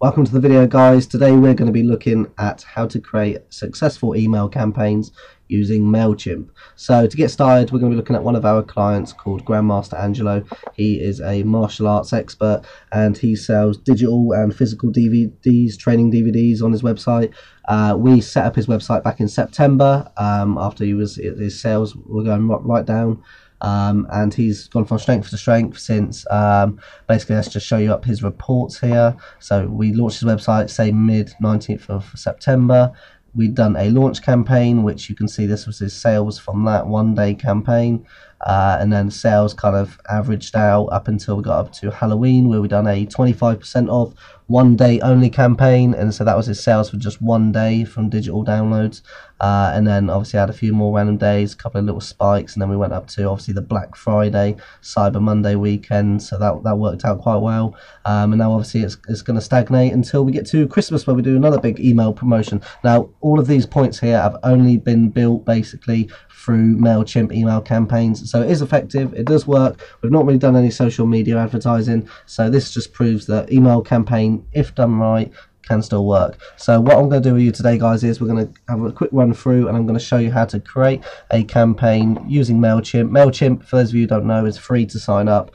Welcome to the video, guys. Today we're going to be looking at how to create successful email campaigns using MailChimp. So to get started, we're going to be looking at one of our clients called Grandmaster Angelo. He is a martial arts expert and he sells digital and physical DVDs, training DVDs on his website. We set up his website back in September after his sales were going right down. And he's gone from strength to strength since. Basically, let's just show you up his reports here. So we launched his website, say mid 19th of September. We've done a launch campaign, which you can see this was his sales from that one-day campaign, and then sales kind of averaged out up until we got up to Halloween, where we done a 25% off one-day only campaign, and so that was his sales for just one day from digital downloads, and then obviously had a few more random days, a couple of little spikes, and then we went up to obviously the Black Friday, Cyber Monday weekend, so that worked out quite well, and now obviously it's going to stagnate until we get to Christmas, where we do another big email promotion. Now, all of these points here have only been built basically through MailChimp email campaigns, so it is effective, it does work. We've not really done any social media advertising, so this just proves that email campaign, if done right, can still work. So what I'm going to do with you today, guys, is we're going to have a quick run through and I'm going to show you how to create a campaign using MailChimp. MailChimp, for those of you who don't know, is free to sign up.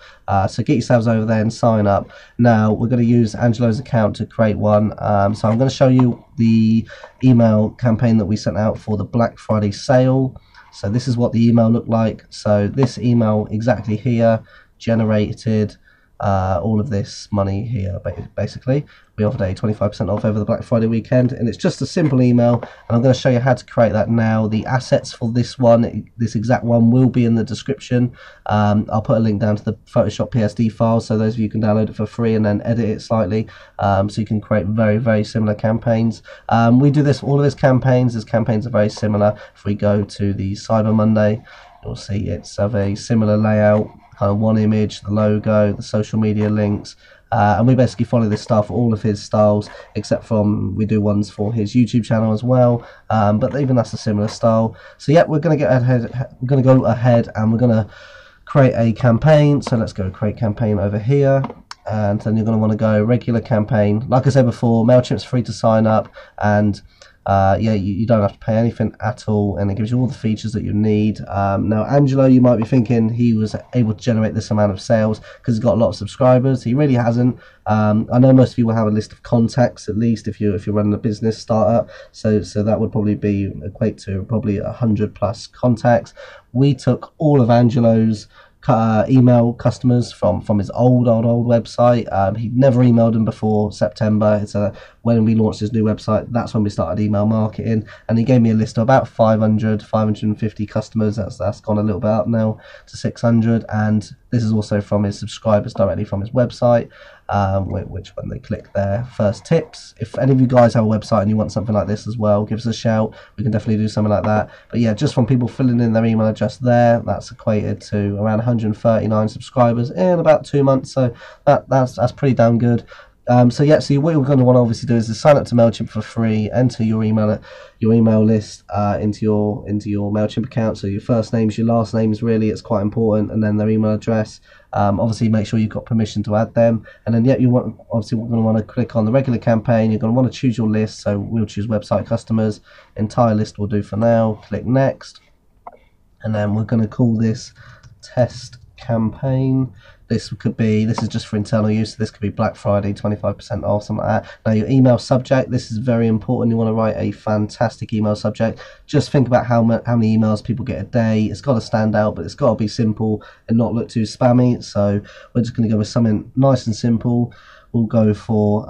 So get yourselves over there and sign up. Now we're going to use Angelo's account to create one. So I'm going to show you the email campaign that we sent out for the Black Friday sale. So this is what the email looked like. So this email exactly here generated all of this money here. Basically, we offered a 25% off over the Black Friday weekend, and it's just a simple email, and I'm going to show you how to create that now. The assets for this one, this exact one, will be in the description. I'll put a link down to the Photoshop PSD file, so those of you can download it for free and then edit it slightly, so you can create very, very similar campaigns. We do this for all of these campaigns. These campaigns are very similar. If we go to the Cyber Monday, you'll see it's of a similar layout. Kind of one image, the logo, the social media links, and we basically follow this style for all of his styles, except from we do ones for his YouTube channel as well, but even that's a similar style. So yeah, we're going to go ahead and we're going to create a campaign. So let's go create campaign over here, and then you're going to want to go regular campaign. Like I said before, MailChimp's free to sign up, and yeah, you don't have to pay anything at all, and it gives you all the features that you need. Now, Angelo, you might be thinking he was able to generate this amount of sales because he's got a lot of subscribers. He really hasn't. I know most of you will have a list of contacts, at least if you're running a business startup. So that would probably equate to probably 100 plus contacts. We took all of Angelo's email customers from his old website. He'd never emailed them before September. When we launched his new website, that's when we started email marketing, and he gave me a list of about 550 customers. That's gone a little bit up now to 600, and this is also from his subscribers directly from his website, which when they click their first tips. If any of you guys have a website and you want something like this as well, give us a shout. We can definitely do something like that. But yeah, just from people filling in their email address there, that's equated to around 139 subscribers in about 2 months, so that's pretty damn good. So yeah, so what you're going to want to obviously do is to sign up to MailChimp for free, enter your email list into your MailChimp account. So your first names, your last names, really, it's quite important, and then their email address. Obviously, make sure you've got permission to add them, and then yeah, we're going to want to click on the regular campaign. You're going to want to choose your list. So we'll choose website customers. Entire list will do for now. Click next, and then we're going to call this test campaign. This is just for internal use, so this could be Black Friday 25% off, something like that. Now your email subject, this is very important. You want to write a fantastic email subject. Just think about how many emails people get a day. It's got to stand out, but it's got to be simple and not look too spammy. So we're just going to go with something nice and simple. We'll go for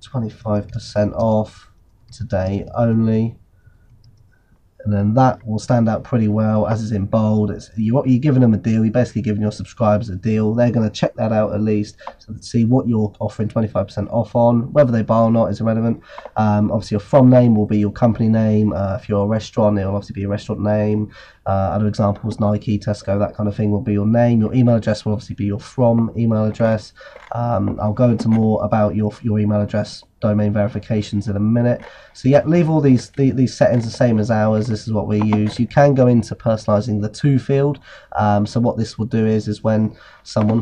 25% off today only. And then that will stand out pretty well, as is in bold. You're giving them a deal. You're basically giving your subscribers a deal. They're going to check that out at least, so to see what you're offering 25% off on. Whether they buy or not is irrelevant. Obviously, your from name will be your company name. If you're a restaurant, it'll obviously be your restaurant name. Other examples, Nike, Tesco, that kind of thing will be your name. Your email address will obviously be your from email address. I'll go into more about your email address domain verifications in a minute. So yeah, leave all these settings the same as ours. This is what we use. You can go into personalizing the to field. So what this will do is when someone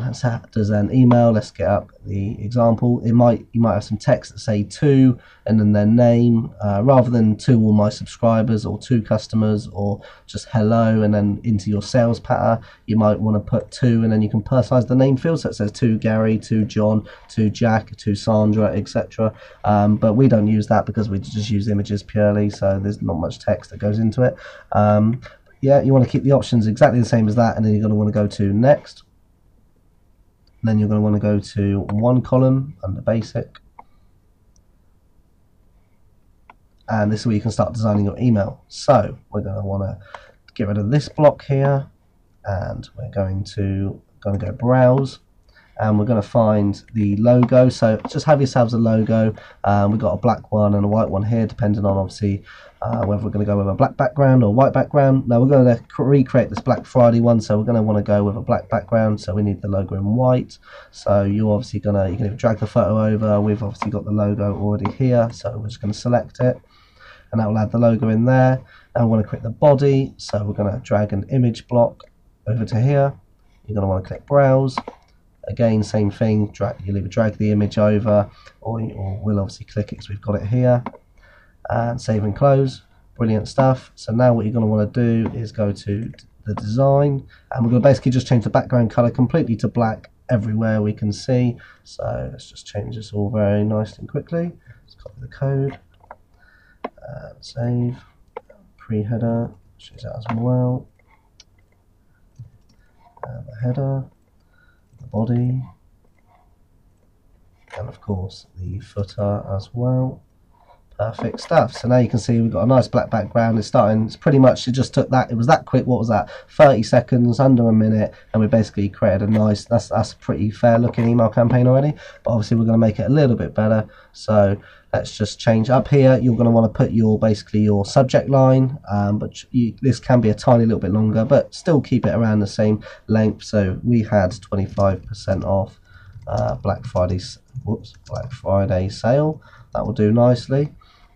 does an email, let's get up the example, it might, you might have some text that say to and then their name, rather than to all my subscribers or to customers or just hello and then into your sales pattern. You might want to put to, and then you can personalize the name field, so it says to Gary, to John, to Jack, to Sandra, etc. But we don't use that because we just use images purely, so there's not much text that goes into it. Yeah, you want to keep the options exactly the same as that, and then you're going to want to go to next. And then you're going to want to go to one column under basic. And this is where you can start designing your email. So we're going to want to get rid of this block here, and we're going to go browse, and we're going to find the logo. So just have yourselves a logo. We've got a black one and a white one here, depending on obviously whether we're going to go with a black background or white background. Now we're going to recreate this Black Friday one, so we're going to want to go with a black background, so we need the logo in white. So you're obviously going to, you can drag the photo over. We've obviously got the logo already here, so we're just going to select it, and that will add the logo in there. And we want to click the body, so we're going to drag an image block over to here. You're going to want to click browse. Again, same thing, you'll either drag the image over or we'll obviously click it because we've got it here. And save and close. Brilliant stuff. So now what you're going to want to do is go to the design, and we're going to basically just change the background color completely to black everywhere we can see. So let's just change this all very nice and quickly. Let's copy the code. And save. Pre-header. Change that as well. And the header. Body, and of course the footer as well. Perfect stuff. So now you can see we've got a nice black background. It's starting, it's pretty much, it just took that, it was that quick. What was that, 30 seconds, under a minute, and we basically created a nice, that's a pretty fair looking email campaign already, but obviously we're going to make it a little bit better. So let's just change up here. You're going to want to put your, basically your subject line, but this can be a tiny little bit longer, but still keep it around the same length. So we had 25% off Black Friday sale. That will do nicely.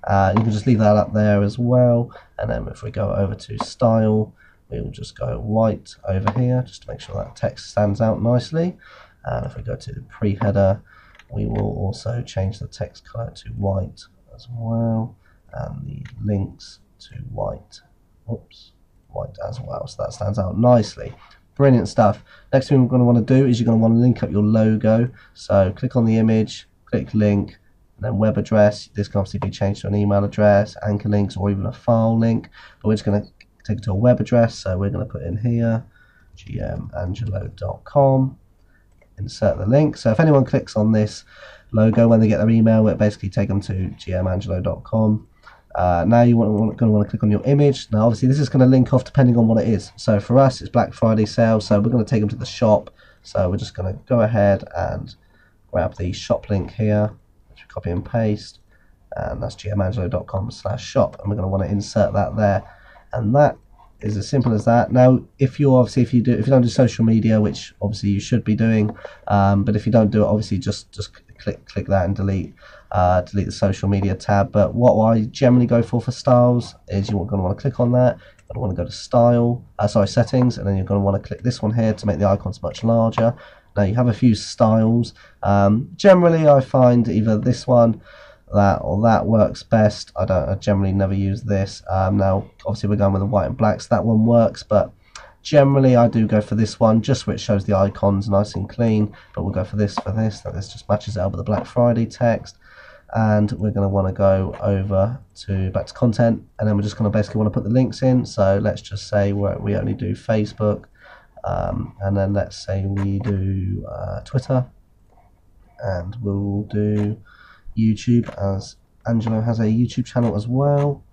You can just leave that up there as well. And then if we go over to style, we will just go white over here, just to make sure that text stands out nicely. And if we go to the pre-header, we will also change the text color to white as well, and the links to white. White as well. So that stands out nicely. Brilliant stuff. Next thing we're going to want to do is you're going to want to link up your logo. So click on the image, click link, and then web address. This can obviously be changed to an email address, anchor links, or even a file link. But we're just going to take it to a web address. So we're going to put in here gmangelo.com. Insert the link. So if anyone clicks on this logo when they get their email, it basically take them to gmangelo.com. Now you're going to want to click on your image. Now obviously this is going to link off depending on what it is. So for us it's Black Friday sale, so we're going to take them to the shop. So we're just going to go ahead and grab the shop link here, which we copy and paste, and that's gmangelo.com/shop, and we're going to want to insert that there, and that is as simple as that. Now if you obviously, if you don't do social media, which obviously you should be doing, but if you don't do it, obviously just click that and delete the social media tab. But what I generally go for styles is you're going to want to click on that. I want to go to style, sorry, settings, and then you're going to want to click this one here to make the icons much larger. Now you have a few styles. Generally I find either this one, that, or that works best. I generally never use this. Now obviously we're going with the white and blacks, so that one works, but generally I do go for this one, just which shows the icons nice and clean. But we'll go for this, that this just matches it up with the Black Friday text. And we're going to want to go over to back to content, and then we're just going to basically want to put the links in. So let's just say we only do Facebook, and then let's say we do Twitter, and we'll do YouTube, as Angelo has a YouTube channel as well.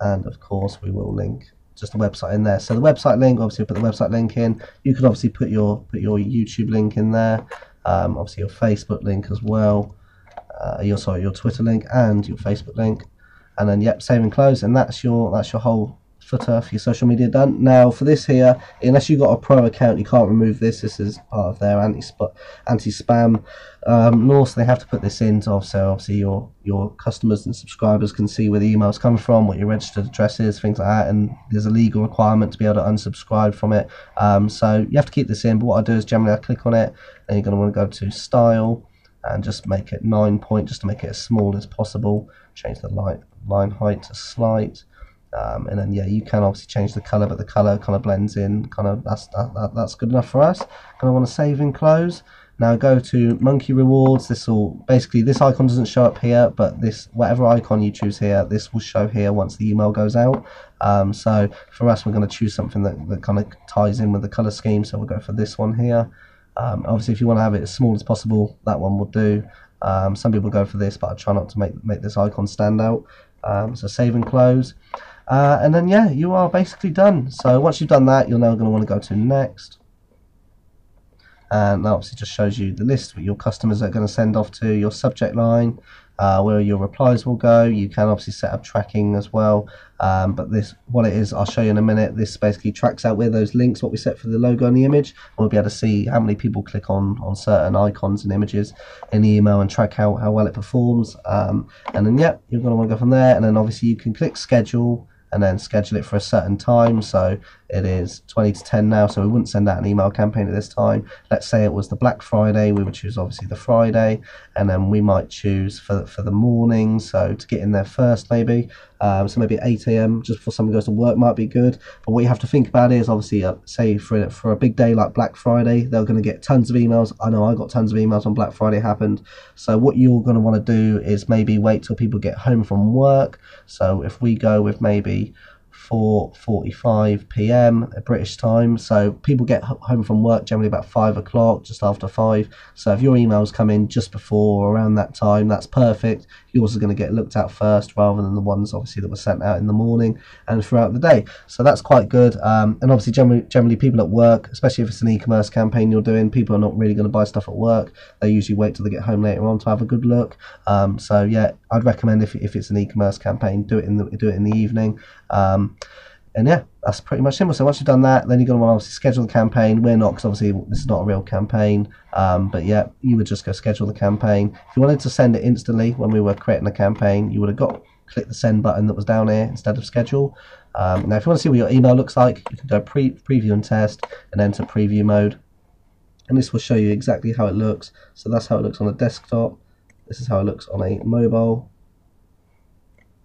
And of course we will link just the website in there. So the website link, obviously we'll put the website link in. You could obviously put your YouTube link in there, obviously your Facebook link as well, your Twitter link and your Facebook link, and then yep, save and close, and that's your whole footer for your social media done. Now for this here, unless you've got a pro account, you can't remove this. This is part of their anti-spam law, so they have to put this in, so obviously your customers and subscribers can see where the emails come from, what your registered address is, things like that, and there's a legal requirement to be able to unsubscribe from it. So you have to keep this in, but what I do is generally I click on it, and you're going to want to go to style, and just make it 9 point, just to make it as small as possible. Change the line height to slight, and then yeah, you can obviously change the color, but the color kind of blends in. Kind of that's good enough for us. Kind of want to save and close. Now go to Monkey Rewards. This will basically, this icon doesn't show up here, but this, whatever icon you choose here, this will show here once the email goes out. So for us, we're going to choose something that kind of ties in with the color scheme. So we'll go for this one here. Obviously, if you want to have it as small as possible, that one will do. Some people go for this, but I try not to make this icon stand out. So save and close, and then yeah, you are basically done. So once you've done that, you're now going to want to go to next. And that obviously just shows you the list that your customers are going to send off to, your subject line, where your replies will go. You can obviously set up tracking as well, but this, what it is, I'll show you in a minute. This basically tracks out where those links, what we set for the logo and the image, and we'll be able to see how many people click on certain icons and images in the email and track how well it performs. And then yeah, you're going to want to go from there, and then obviously you can click schedule and then schedule it for a certain time. So it is 20 to 10 now, so we wouldn't send out an email campaign at this time. Let's say it was the Black Friday, we would choose obviously the Friday, and then we might choose for the morning, so to get in there first maybe. So maybe 8 AM just before someone goes to work might be good. But what you have to think about is obviously, say for a big day like Black Friday, they're going to get tons of emails. I know I got tons of emails when Black Friday happened. So what you're going to want to do is maybe wait till people get home from work. So if we go with maybe 4:45 PM British time, so people get home from work generally about 5 o'clock, just after 5. So if your emails come in just before or around that time, that's perfect. Yours is going to get looked at first rather than the ones obviously that were sent out in the morning and throughout the day. So that's quite good. And obviously generally people at work, especially if it's an e-commerce campaign you're doing, people are not really going to buy stuff at work. They usually wait till they get home later on to have a good look. So yeah, I'd recommend if it's an e-commerce campaign, do it in the evening. And yeah, that's pretty much simple. So once you've done that, then you're going to want to obviously schedule the campaign. We're not, because obviously this is not a real campaign, but yeah, you would just go schedule the campaign. If you wanted to send it instantly when we were creating a campaign, you would have click the send button that was down here instead of schedule. Now if you want to see what your email looks like, you can go preview and test, and enter preview mode, and this will show you exactly how it looks. So that's how it looks on a desktop, this is how it looks on a mobile,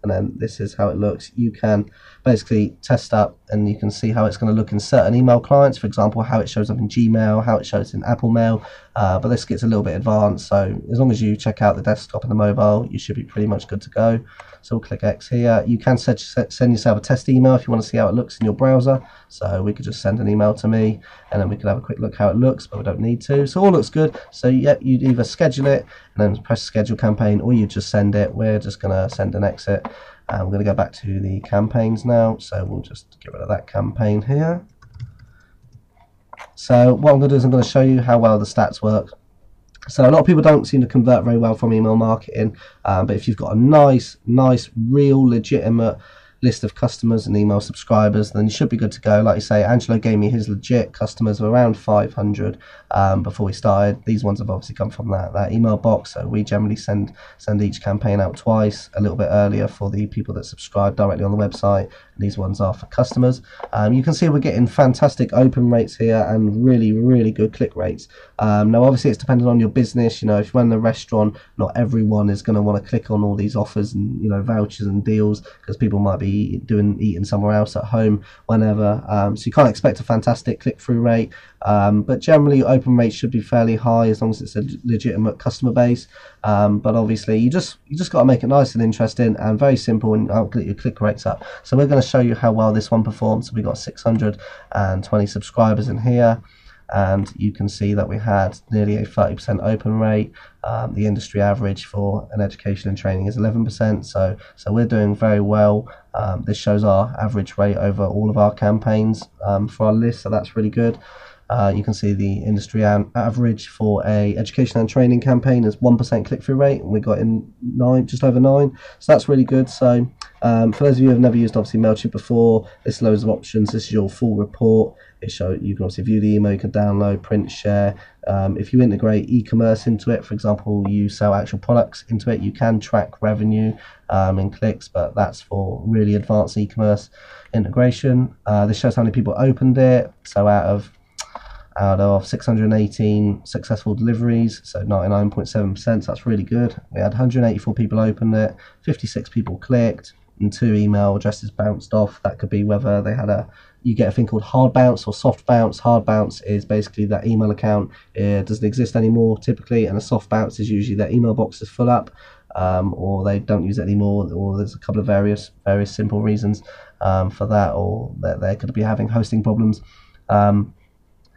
and then this is how it looks. You can basically test up and you can see how it's going to look in certain email clients, for example how it shows up in Gmail, how it shows in Apple Mail, but this gets a little bit advanced, so as long as you check out the desktop and the mobile, you should be pretty much good to go. So we'll click X here. You can send yourself a test email if you want to see how it looks in your browser, so we could just send an email to me and then we could have a quick look how it looks, but we don't need to. So all looks good. So yeah, you'd either schedule it and then press schedule campaign, or you just send it. We're just going to send an exit. And we're going to go back to the campaigns now, so we'll just get rid of that campaign here. So what I'm going to do is I'm going to show you how well the stats work. So a lot of people don't seem to convert very well from email marketing, but if you've got a nice real legitimate list of customers and email subscribers, then you should be good to go. Like you say, Angelo gave me his legit customers of around 500 before we started. These ones have obviously come from that email box, so we generally send each campaign out twice, a little bit earlier for the people that subscribe directly on the website. These ones are for customers. You can see we're getting fantastic open rates here and really good click rates. Now obviously it's dependent on your business. You know, if you run a restaurant, not everyone is going to want to click on all these offers and, you know, vouchers and deals, because people might be eating somewhere else at home whenever, so you can't expect a fantastic click-through rate, but generally open rates should be fairly high as long as it's a legitimate customer base. But obviously you just got to make it nice and interesting and very simple, and I'll get your click rates up. So we're going to show you how well this one performs. So we got 620 subscribers in here, and you can see that we had nearly a 30% open rate. The industry average for an education and training is 11%, so we're doing very well. This shows our average rate over all of our campaigns for our list, so that's really good. You can see the industry average for a education and training campaign is 1% click-through rate, and we got in just over 9, so that's really good. So for those of you who have never used obviously MailChimp before, there's loads of options. This is your full report. You can obviously view the email, you can download, print, share. If you integrate e-commerce into it, for example you sell actual products into it, you can track revenue in clicks, but that's for really advanced e-commerce integration. This shows how many people opened it. So out of out of 618 successful deliveries, so 99.7%, so that's really good. We had 184 people open it, 56 people clicked, and 2 email addresses bounced off. That could be whether they had a, you get a thing called hard bounce or soft bounce. Hard bounce is basically that email account, it doesn't exist anymore typically, and a soft bounce is usually their email box is full up, or they don't use it anymore, or there's a couple of various simple reasons for that, or that they could be having hosting problems.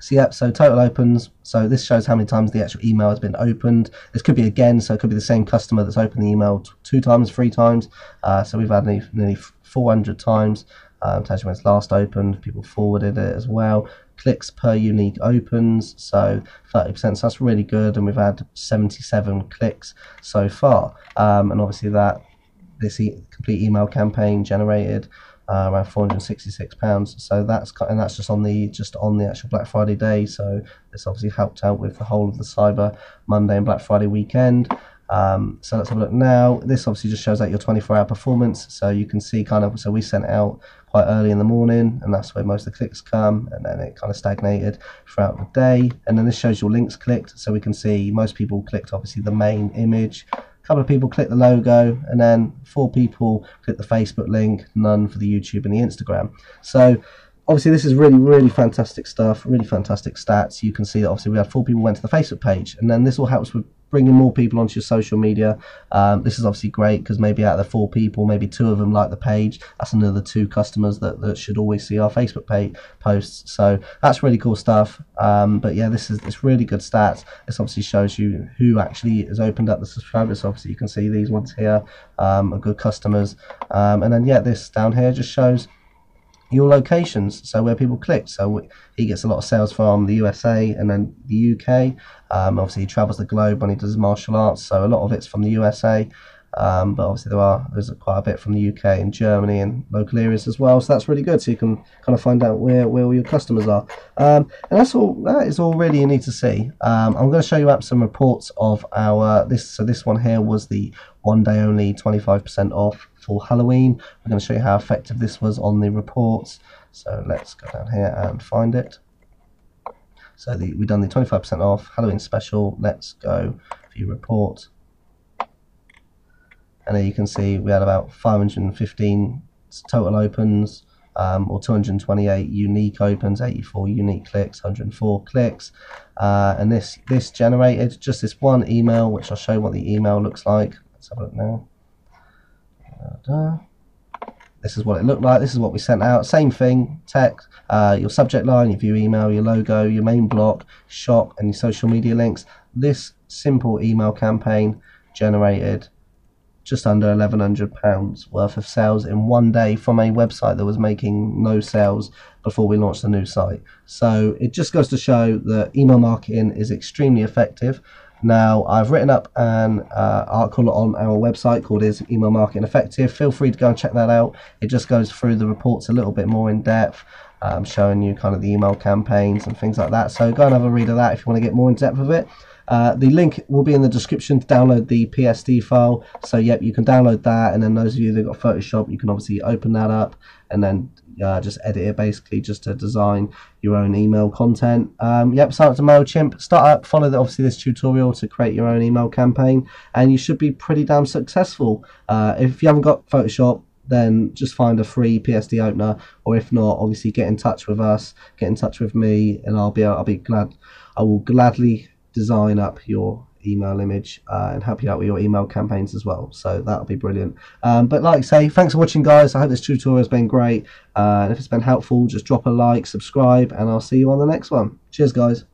So yep, so total opens, so this shows how many times the actual email has been opened. This could be again, so it could be the same customer that's opened the email 2 times, 3 times. So we've had nearly 400 times. Attachment when it's last opened, people forwarded it as well. Clicks per unique opens, so 30%, so that's really good, and we've had 77 clicks so far. And obviously that this complete email campaign generated around £466, so that's just on the actual Black Friday day. So this obviously helped out with the whole of the Cyber Monday and Black Friday weekend. So let's have a look now. This obviously just shows out your 24-hour performance, so you can see kind of, so we sent out quite early in the morning, and that's where most of the clicks come, and then it kind of stagnated throughout the day. And then this shows your links clicked, so we can see most people clicked obviously the main image, a couple of people clicked the logo, and then 4 people clicked the Facebook link, none for the YouTube and the Instagram. So obviously this is really, really fantastic stuff, really fantastic stats. You can see that obviously we had 4 people went to the Facebook page, and then this all helps with bringing more people onto your social media. This is obviously great because maybe out of the 4 people, maybe 2 of them like the page. That's another 2 customers that should always see our Facebook page posts. So that's really cool stuff. But yeah, it's really good stats. This obviously shows you who actually has opened up the subscribers. Obviously you can see these ones here are good customers. And then yeah, this down here just shows your locations, so where people click. So he gets a lot of sales from the USA and then the UK. Obviously he travels the globe when he does martial arts, so a lot of it's from the USA, but obviously there's quite a bit from the UK and Germany and local areas as well, so that's really good. So you can kind of find out where all your customers are, and that is all really you need to see. I'm going to show you up some reports of our this one here was the one day only 25% off for Halloween. I'm going to show you how effective this was on the reports. So let's go down here and find it. So we've done the 25% off Halloween special. Let's go view report. And there you can see we had about 515 total opens, or 228 unique opens, 84 unique clicks, 104 clicks. And this generated just this one email, which I'll show you what the email looks like. Let's have a look now. This is what it looked like. This is what we sent out. Same thing, text, your subject line, your view email, your logo, your main block, shop, and your social media links. This simple email campaign generated just under £1,100 worth of sales in one day from a website that was making no sales before we launched the new site. So it just goes to show that email marketing is extremely effective. Now, I've written up an article on our website called Is Email Marketing Effective? Feel free to go and check that out. It just goes through the reports a little bit more in depth, showing you kind of the email campaigns and things like that. So go and have a read of that if you want to get more in depth of it. The link will be in the description to download the PSD file. So yep, you can download that, and then those of you that got Photoshop, you can obviously open that up and then just edit it basically just to design your own email content. Yep, sign up to MailChimp, start up, follow obviously this tutorial to create your own email campaign, and you should be pretty damn successful. If you haven't got Photoshop, then just find a free PSD opener, or if not, obviously get in touch with us, get in touch with me, and I will gladly design up your email image and help you out with your email campaigns as well. So that'll be brilliant. But like I say, thanks for watching, guys. I hope this tutorial has been great, and if it's been helpful, just drop a like, subscribe, and I'll see you on the next one. Cheers, guys.